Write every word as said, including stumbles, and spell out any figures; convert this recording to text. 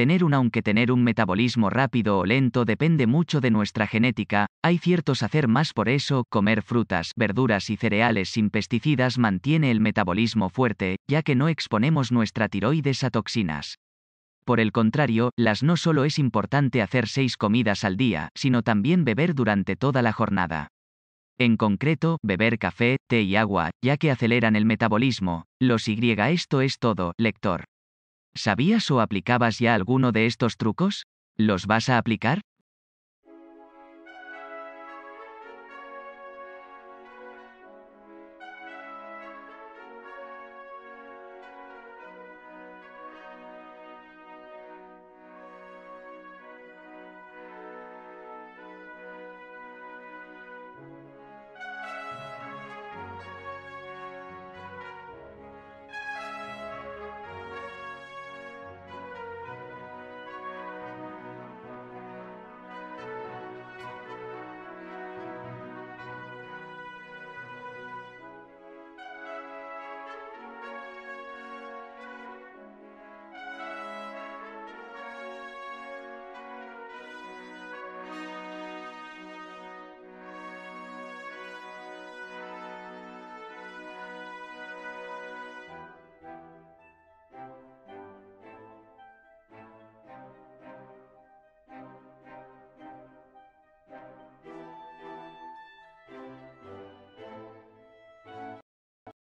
Tener un aunque tener un metabolismo rápido o lento depende mucho de nuestra genética, hay ciertos hacer más por eso, comer frutas, verduras y cereales sin pesticidas mantiene el metabolismo fuerte, ya que no exponemos nuestra tiroides a toxinas. Por el contrario, las no solo es importante hacer seis comidas al día, sino también beber durante toda la jornada. En concreto, beber café, té y agua, ya que aceleran el metabolismo. Los Y. Esto es todo, lector. ¿Sabías o aplicabas ya alguno de estos trucos? ¿Los vas a aplicar?